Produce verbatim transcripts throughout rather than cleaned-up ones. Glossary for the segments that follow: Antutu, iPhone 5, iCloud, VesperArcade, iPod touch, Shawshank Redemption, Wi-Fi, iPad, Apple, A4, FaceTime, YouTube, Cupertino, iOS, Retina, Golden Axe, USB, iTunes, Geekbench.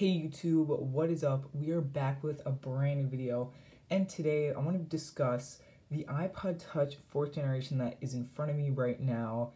Hey YouTube, what is up? We are back with a brand new video, and today I want to discuss the iPod Touch fourth generation that is in front of me right now.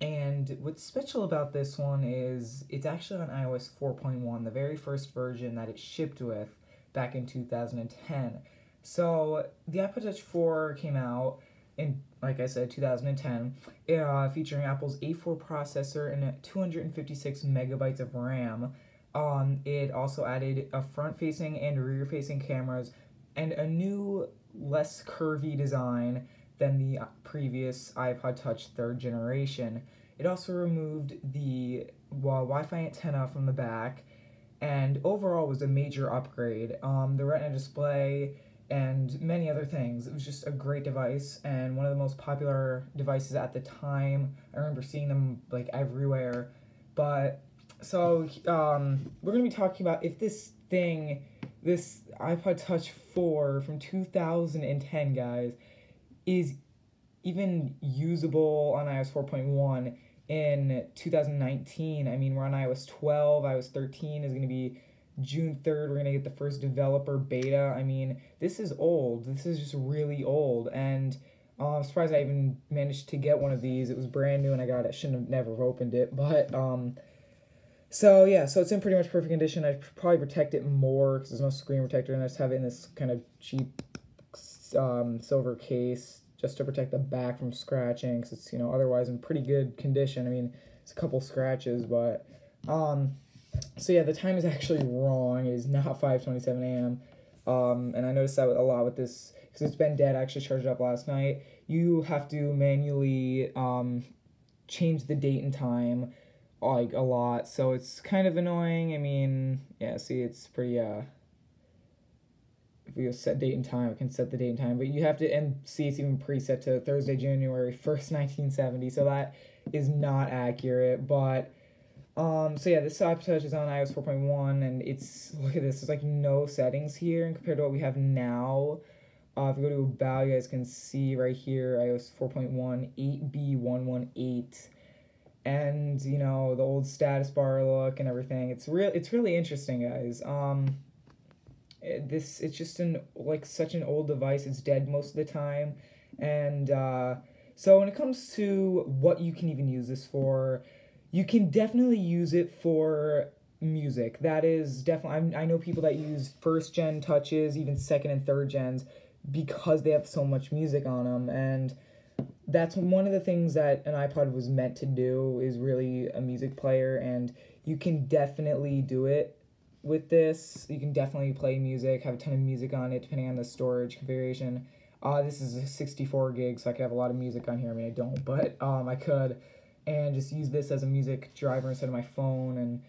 And what's special about this one is it's actually on iOS four point one, the very first version that it shipped with back in two thousand ten. So the iPod Touch four came out in, like I said, two thousand ten, uh, featuring Apple's A four processor and two hundred fifty-six megabytes of RAM. Um, it also added a front-facing and rear-facing cameras and a new, less curvy design than the previous iPod Touch third generation. It also removed the well, Wi-Fi antenna from the back, and overall was a major upgrade. Um, the Retina display and many other things. It was just a great device and one of the most popular devices at the time. I remember seeing them like everywhere, but So, um, we're going to be talking about if this thing, this iPod Touch four from two thousand ten, guys, is even usable on iOS four point one in two thousand nineteen. I mean, we're on iOS twelve, iOS thirteen is going to be June third. We're going to get the first developer beta. I mean, this is old. This is just really old, and uh, I'm surprised I even managed to get one of these. It was brand new, and I got it. I shouldn't have never opened it, but, um... So, yeah, so it's in pretty much perfect condition. I'd probably protect it more because there's no screen protector, and I just have it in this kind of cheap um, silver case just to protect the back from scratching because it's, you know, otherwise in pretty good condition. I mean, it's a couple scratches, but, um, so yeah, the time is actually wrong. It is not five twenty-seven a m, um, and I noticed that a lot with this because it's been dead. I actually charged it up last night. You have to manually um, change the date and time, like, a lot, so it's kind of annoying. I mean, yeah, see, it's pretty, uh, if we set date and time, it can set the date and time, but you have to, and see, it's even preset to Thursday, January first, nineteen seventy, so that is not accurate, but, um, so yeah, this iPod Touch is on iOS four point one, and it's, look at this, there's, like, no settings here, and compared to what we have now, uh, if you go to about, you guys can see right here, iOS four point one, eight B one one eight, and, you know, the old status bar look and everything. It's real. It's really interesting, guys. Um, this it's just an like such an old device. It's dead most of the time, and uh, so when it comes to what you can even use this for, you can definitely use it for music. That is definitely. I I know people that use first gen touches, even second and third gens, because they have so much music on them, and that's one of the things that an iPod was meant to do, is really a music player, and you can definitely do it with this. You can definitely play music, have a ton of music on it, depending on the storage configuration. Uh, this is a sixty-four gig, so I could have a lot of music on here. I mean, I don't, but um, I could, and just use this as a music driver instead of my phone. And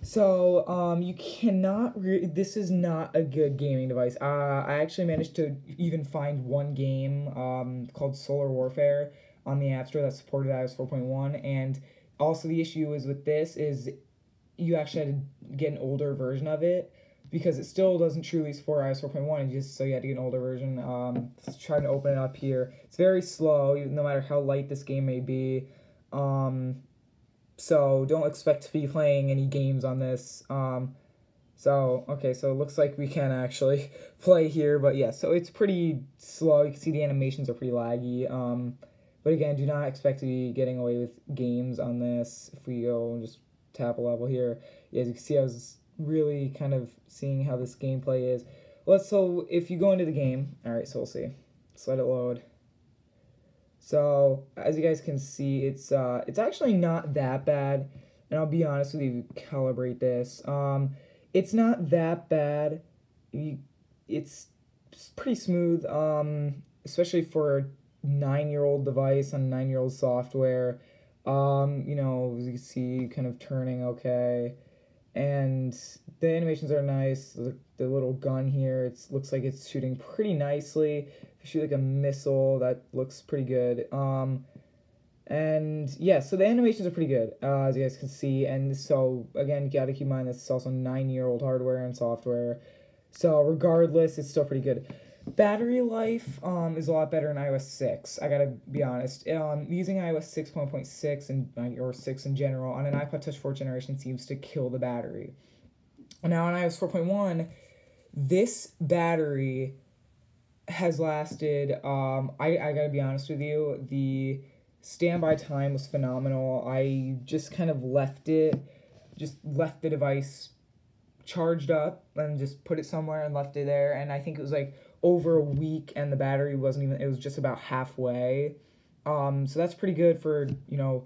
so um, you cannot, re this is not a good gaming device. Uh, I actually managed to even find one game um, called Solar Warfare on the App Store that supported iOS four point one, and also the issue is with this is you actually had to get an older version of it because it still doesn't truly support iOS four point one, and just so you had to get an older version. Um, let's try to open it up here. It's very slow, no matter how light this game may be. Um... So don't expect to be playing any games on this. Um, so, okay, so it looks like we can actually play here. But yeah, so it's pretty slow. You can see the animations are pretty laggy. Um, but again, do not expect to be getting away with games on this. If we go and just tap a level here, yeah, as you can see, I was really kind of seeing how this gameplay is. Let's, so if you go into the game, all right, so we'll see. Let's let it load. So, as you guys can see, it's uh, it's actually not that bad, and I'll be honest with you, calibrate this. Um, it's not that bad. You, it's pretty smooth, um, especially for a nine-year-old device on nine-year-old software. Um, you know, as you can see, kind of turning okay, and the animations are nice. The, the little gun here, it looks like it's shooting pretty nicely. Shoot like a missile, that looks pretty good. Um, and yeah, so the animations are pretty good, uh, as you guys can see. And so, again, you gotta keep in mind this is also nine-year-old hardware and software. So, regardless, it's still pretty good. Battery life um, is a lot better in iOS six, I gotta be honest. Um, using iOS six point one point six and or six in general on an iPod Touch fourth generation seems to kill the battery. Now on iOS four point one, this battery has lasted, um, I, I gotta be honest with you, the standby time was phenomenal. I just kind of left it, just left the device charged up and just put it somewhere and left it there. And I think it was like over a week and the battery wasn't even, it was just about halfway. Um, so that's pretty good for, you know,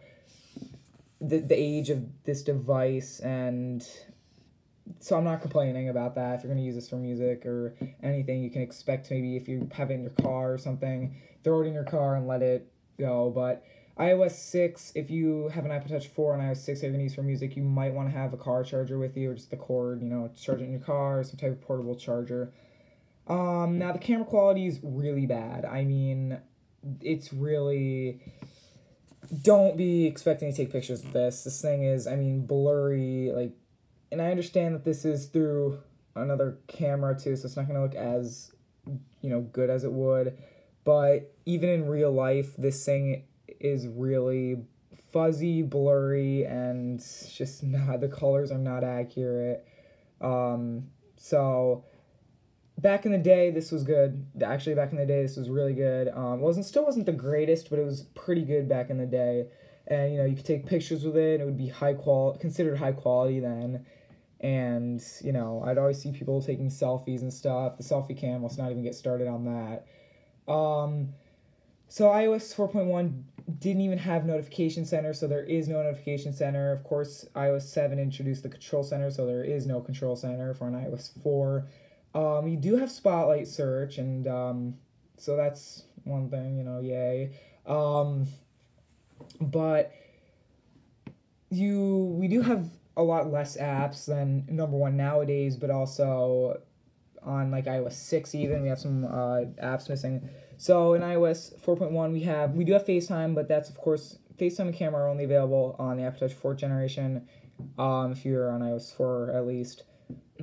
the, the age of this device. And so I'm not complaining about that. If you're going to use this for music or anything, you can expect maybe if you have it in your car or something, throw it in your car and let it go. But iOS six, if you have an Apple Touch four and iOS six that you're going to use for music, you might want to have a car charger with you or just the cord, you know, charge it in your car or some type of portable charger. Um, now, the camera quality is really bad. I mean, it's really... Don't be expecting to take pictures of this. This thing is, I mean, blurry, like... And I understand that this is through another camera, too, so it's not going to look as, you know, good as it would. But even in real life, this thing is really fuzzy, blurry, and just not, the colors are not accurate. Um, so, back in the day, this was good. Actually, back in the day, this was really good. Um, wasn't still wasn't the greatest, but it was pretty good back in the day. And, you know, you could take pictures with it, and it would be high qual- considered high quality then. And, you know, I'd always see people taking selfies and stuff. The selfie cam, let's not even get started on that. Um, so iOS four point one didn't even have notification center, so there is no notification center. Of course, iOS seven introduced the control center, so there is no control center for an iOS four. Um, you do have Spotlight search, and um, so that's one thing, you know, yay. Um... But you, we do have a lot less apps than number one nowadays, but also on like iOS six even, we have some uh, apps missing. So in iOS four point one, we have, we do have FaceTime, but that's of course, FaceTime and camera are only available on the Apple Touch fourth generation, um, if you're on iOS four at least.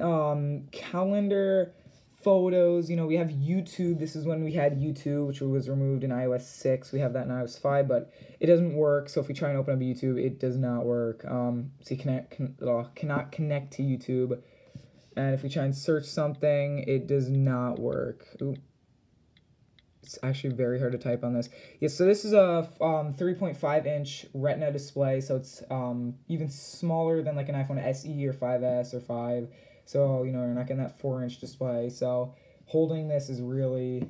Um, calendar, photos, you know, we have YouTube. This is when we had YouTube, which was removed in iOS six. We have that in iOS five, but it doesn't work. So if we try and open up YouTube, it does not work. Um, so you connect, con uh, cannot connect to YouTube. And if we try and search something, it does not work. Ooh. It's actually very hard to type on this. Yeah, so this is a um, three point five inch Retina display. So it's um, even smaller than like an iPhone S E or five S or five. So, you know, you're not getting that four inch display. So, holding this is really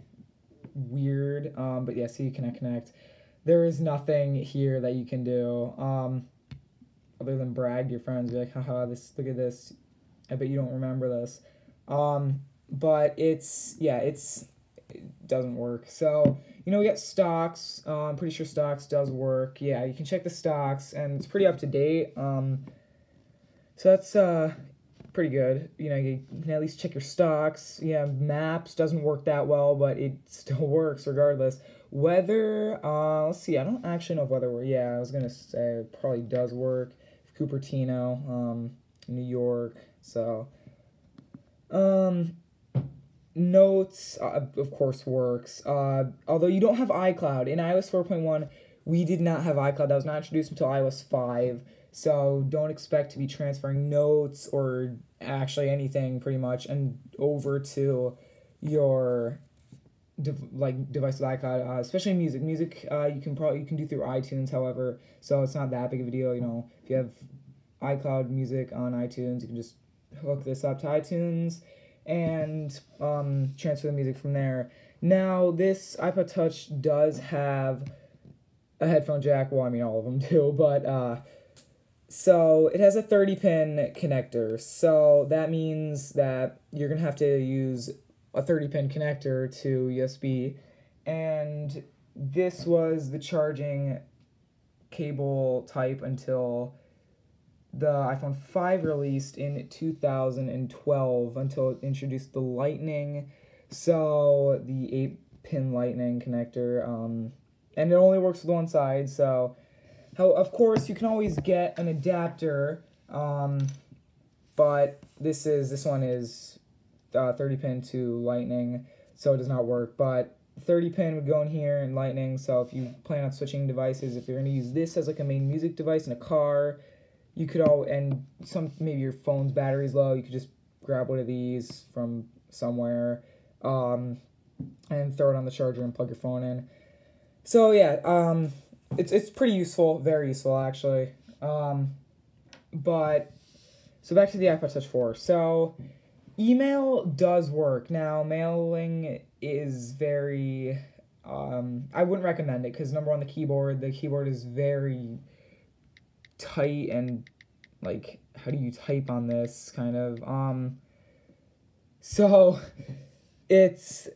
weird. Um, but, yeah, see, you cannot connect. There is nothing here that you can do um, other than brag to your friends. Be like, haha, this, look at this. I bet you don't remember this. Um, but it's, yeah, it's it doesn't work. So, you know, we got stocks. Uh, I'm pretty sure stocks does work. Yeah, you can check the stocks, and it's pretty up to date. Um, so, that's... Uh, pretty good. You know, you can at least check your stocks. Yeah, maps doesn't work that well, but it still works regardless. Weather, uh, let's see, I don't actually know if weather works. Yeah, I was going to say it probably does work. Cupertino, um, New York, so. Um, notes, uh, of course, works. Uh, although you don't have iCloud. In iOS four point one, we did not have iCloud. That was not introduced until iOS five. So don't expect to be transferring notes or actually anything pretty much and over to your de like device with iCloud, uh, especially music. Music uh, you can probably you can do through iTunes, however, so it's not that big of a deal. You know, if you have iCloud music on iTunes, you can just hook this up to iTunes and um, transfer the music from there. Now this iPod Touch does have a headphone jack. Well, I mean all of them do, but. Uh, So, it has a thirty pin connector, so that means that you're going to have to use a thirty pin connector to U S B, and this was the charging cable type until the iPhone five released in two thousand twelve, until it introduced the Lightning, so the eight pin Lightning connector, um, and it only works with one side, so... How, of course, you can always get an adapter, um, but this is this one is uh, thirty pin to Lightning, so it does not work. But thirty pin would go in here and Lightning. So if you plan on switching devices, if you're going to use this as like a main music device in a car, you could all, and some, maybe your phone's battery's low, you could just grab one of these from somewhere, um, and throw it on the charger and plug your phone in. So yeah, um, it's, it's pretty useful, very useful actually. Um, but, so back to the iPod Touch four. So, email does work. Now, mailing is very, um, I wouldn't recommend it, because number one, the keyboard, the keyboard is very tight, and like, how do you type on this, kind of, um, so, it's,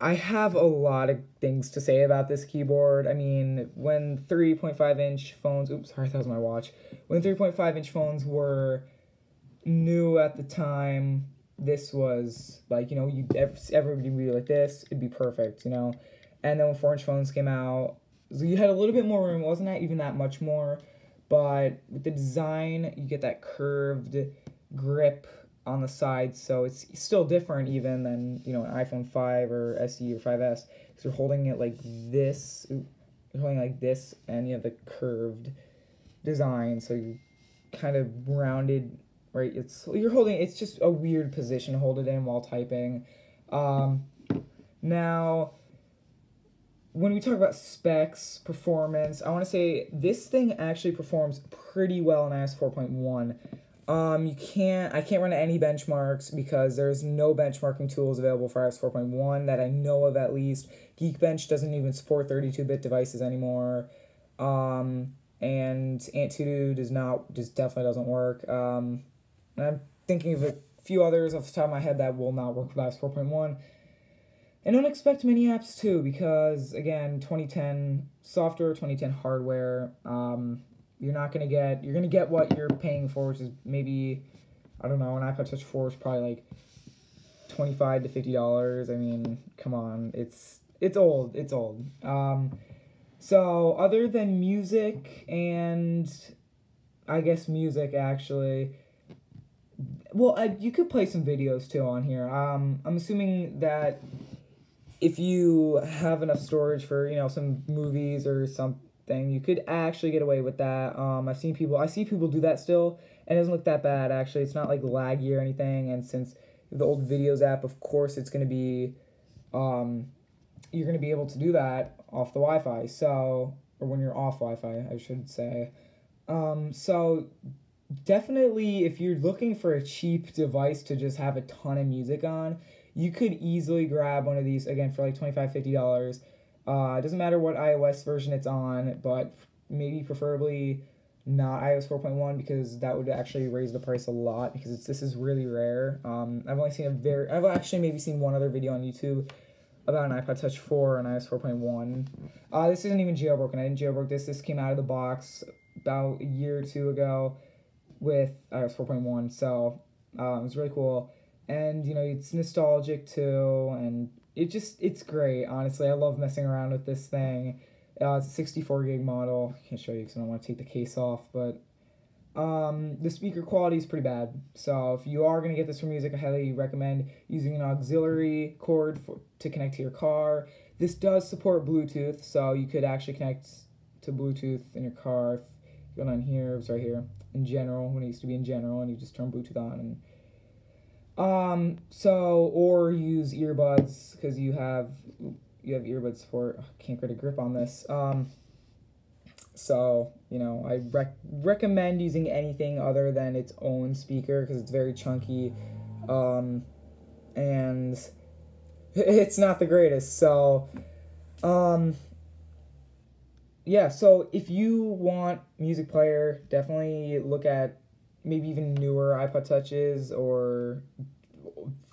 I have a lot of things to say about this keyboard. I mean, when three point five inch phones, oops, sorry, that was my watch, when three point five inch phones were new at the time, this was, like, you know, you everybody would be like this, it'd be perfect, you know, and then when four inch phones came out, so you had a little bit more room, it wasn't that even that much more, but with the design, you get that curved grip on the side, so it's still different even than, you know, an iPhone five or S E or five S, because you're holding it like this, you're holding it like this, and you have the curved design, so you kind of rounded, right, it's, you're holding, it's just a weird position to hold it in while typing. Um, now, when we talk about specs, performance, I want to say this thing actually performs pretty well in i O S four point one. Um, you can't, I can't run any benchmarks because there's no benchmarking tools available for i O S four point one that I know of, at least. Geekbench doesn't even support thirty-two bit devices anymore. Um, and Antutu does not, just definitely doesn't work. Um, and I'm thinking of a few others off the top of my head that will not work with i O S four point one. And don't expect many apps too, because again, twenty ten software, twenty ten hardware, um, You're not going to get, you're going to get what you're paying for, which is maybe, I don't know, an iPod Touch four is probably like twenty-five to fifty dollars. I mean, come on, it's, it's old, it's old. Um, so other than music and, I guess music actually, well, I, you could play some videos too on here. Um, I'm assuming that if you have enough storage for, you know, some movies or some thing, you could actually get away with that. um I've seen people I see people do that still, and it doesn't look that bad actually. It's not like laggy or anything, and since the old videos app, of course it's going to be um you're going to be able to do that off the Wi-Fi, so, or when you're off Wi-Fi I should say. Um so definitely, if you're looking for a cheap device to just have a ton of music on, you could easily grab one of these again for like twenty-five, fifty dollars. Uh, it doesn't matter what iOS version it's on, but maybe preferably not i O S four point one, because that would actually raise the price a lot, because it's, this is really rare. Um, I've only seen a very, I've actually maybe seen one other video on YouTube about an iPod Touch four and i O S four point one. Uh, this isn't even jailbroken. I didn't jailbreak this. This came out of the box about a year or two ago with i O S four point one, so um, it was really cool. And, you know, it's nostalgic too, and it just, it's great, honestly. I love messing around with this thing. Uh, it's a sixty-four gig model. I can't show you because I don't want to take the case off, but um, the speaker quality is pretty bad. So if you are going to get this for music, I highly recommend using an auxiliary cord for, to connect to your car. This does support Bluetooth, so you could actually connect to Bluetooth in your car. If you go down here, it's right here, in general, when it used to be in general, and you just turn Bluetooth on and... Um, so, or use earbuds, because you have, you have earbud support. Oh, can't get a grip on this. Um, so, you know, I rec recommend using anything other than its own speaker, because it's very chunky, um, and it's not the greatest, so, um, yeah, so if you want music player, definitely look at maybe even newer iPod Touches or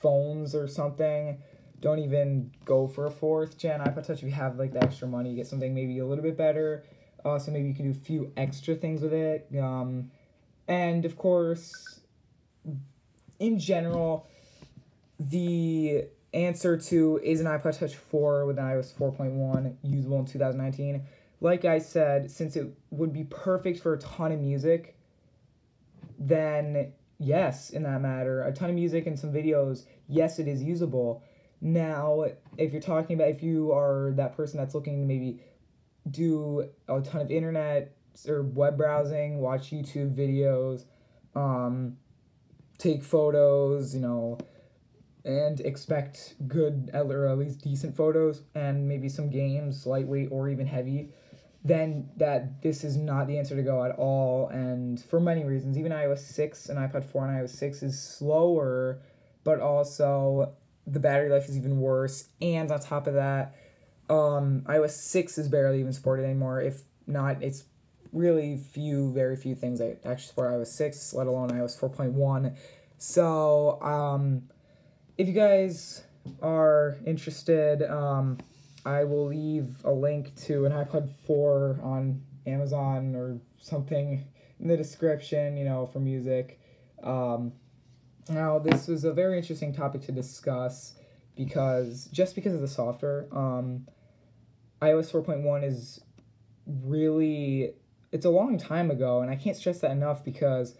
phones or something. Don't even go for a fourth gen iPod Touch. If you have like the extra money, you get something maybe a little bit better. Uh, so maybe you can do a few extra things with it. Um, and of course, in general, the answer to is an iPod Touch four with an i O S four point one usable in two thousand nineteen. Like I said, since it would be perfect for a ton of music, then yes, in that matter, a ton of music and some videos, yes, it is usable. Now, if you're talking about, if you are that person that's looking to maybe do a ton of internet or web browsing, watch YouTube videos, um, take photos, you know, and expect good or at least decent photos and maybe some games, lightweight or even heavy, then that this is not the answer to go at all. And for many reasons, even iOS six and iPad four and iOS six is slower, but also the battery life is even worse. And on top of that, um, iOS six is barely even supported anymore. If not, it's really few, very few things that actually support iOS six, let alone iOS four point one. So, um, if you guys are interested, um, I will leave a link to an iPad four on Amazon or something in the description, you know, for music. Um, now, this was a very interesting topic to discuss because, just because of the software, um, iOS four point one is really, it's a long time ago, and I can't stress that enough because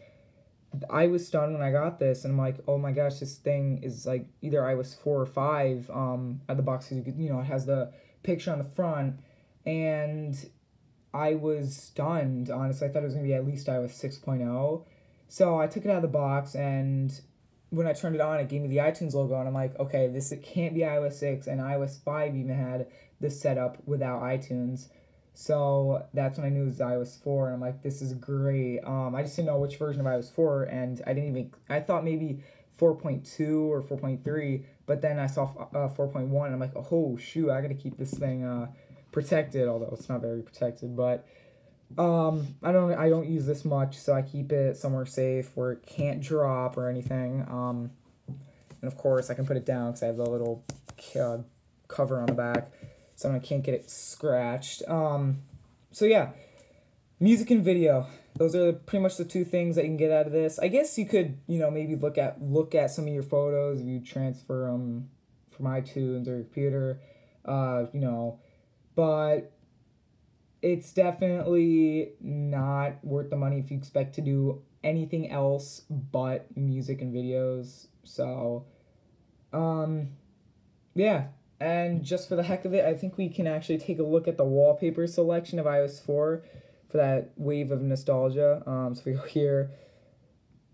I was stunned when I got this, and I'm like, oh my gosh, this thing is like either iOS four or five um, at the box, you know, it has the picture on the front, and I was stunned, honestly. I thought it was going to be at least iOS six point oh, so I took it out of the box, and when I turned it on, it gave me the iTunes logo, and I'm like, okay, this it can't be iOS six, and iOS five even had this setup without iTunes. So that's when I knew it was iOS four, and I'm like, this is great. Um, I just didn't know which version of iOS four, and I didn't even, I thought maybe four point two or four point three, but then I saw uh, four point one, and I'm like, oh shoot, I gotta keep this thing uh, protected, although it's not very protected, but um, I don't I don't use this much, so I keep it somewhere safe where it can't drop or anything. Um, and of course, I can put it down because I have the little uh, cover on the back, so I can't get it scratched. Um, so yeah, music and video. Those are pretty much the two things that you can get out of this. I guess you could, you know, maybe look at look at some of your photos if you transfer them from iTunes or your computer, uh, you know. But it's definitely not worth the money if you expect to do anything else but music and videos. So, um, yeah. And just for the heck of it, I think we can actually take a look at the wallpaper selection of iOS four for that wave of nostalgia. Um, so we go here,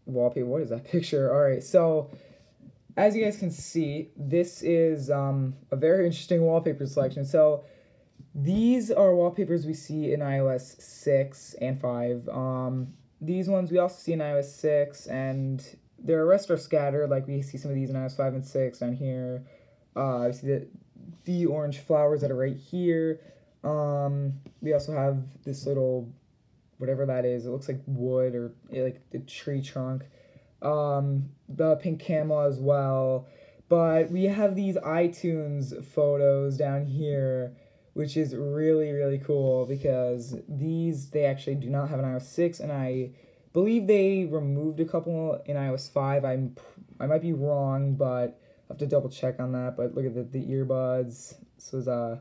wallpaper, what is that picture? All right, so as you guys can see, this is um, a very interesting wallpaper selection. So these are wallpapers we see in iOS six and five. Um, these ones we also see in iOS six, and the rest are scattered, like we see some of these in iOS five and six down here. Uh, you see the, the orange flowers that are right here. Um, we also have this little, whatever that is, it looks like wood or like the tree trunk. Um, the pink camel as well. But we have these iTunes photos down here, which is really, really cool because these, they actually do not have an iOS six, and I believe they removed a couple in iOS five. I'm, I might be wrong, but have to double check on that, but look at the, the earbuds. This was uh,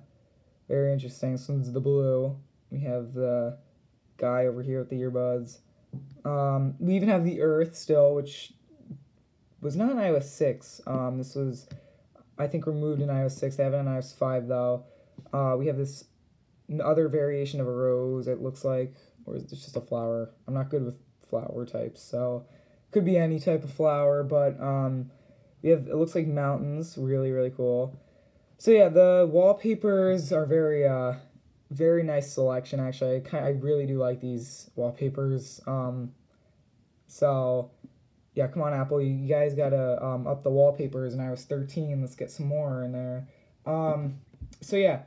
very interesting. This one's the blue. We have the guy over here with the earbuds. Um, we even have the Earth still, which was not in iOS six. Um, this was, I think, removed in iOS six. They have it on iOS five, though. Uh, we have this other variation of a rose, it looks like, or is it just a flower? I'm not good with flower types, so could be any type of flower, but um, we have, it looks like mountains, really, really cool. So yeah, the wallpapers are very, uh, very nice selection, actually. I, kinda, I really do like these wallpapers. Um, so yeah, come on, Apple, you, you guys gotta um, up the wallpapers in iOS thirteen. Let's get some more in there. Um, so yeah,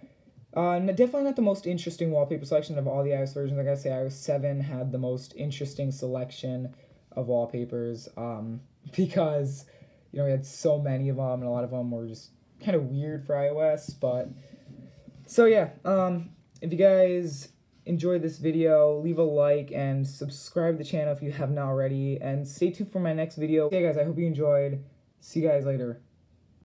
uh, definitely not the most interesting wallpaper selection of all the iOS versions. I gotta say iOS seven had the most interesting selection of wallpapers um, because, you know, we had so many of them, and a lot of them were just kind of weird for iOS, but... So, yeah, um, if you guys enjoyed this video, leave a like and subscribe to the channel if you have not already, and stay tuned for my next video. Okay, guys, I hope you enjoyed. See you guys later.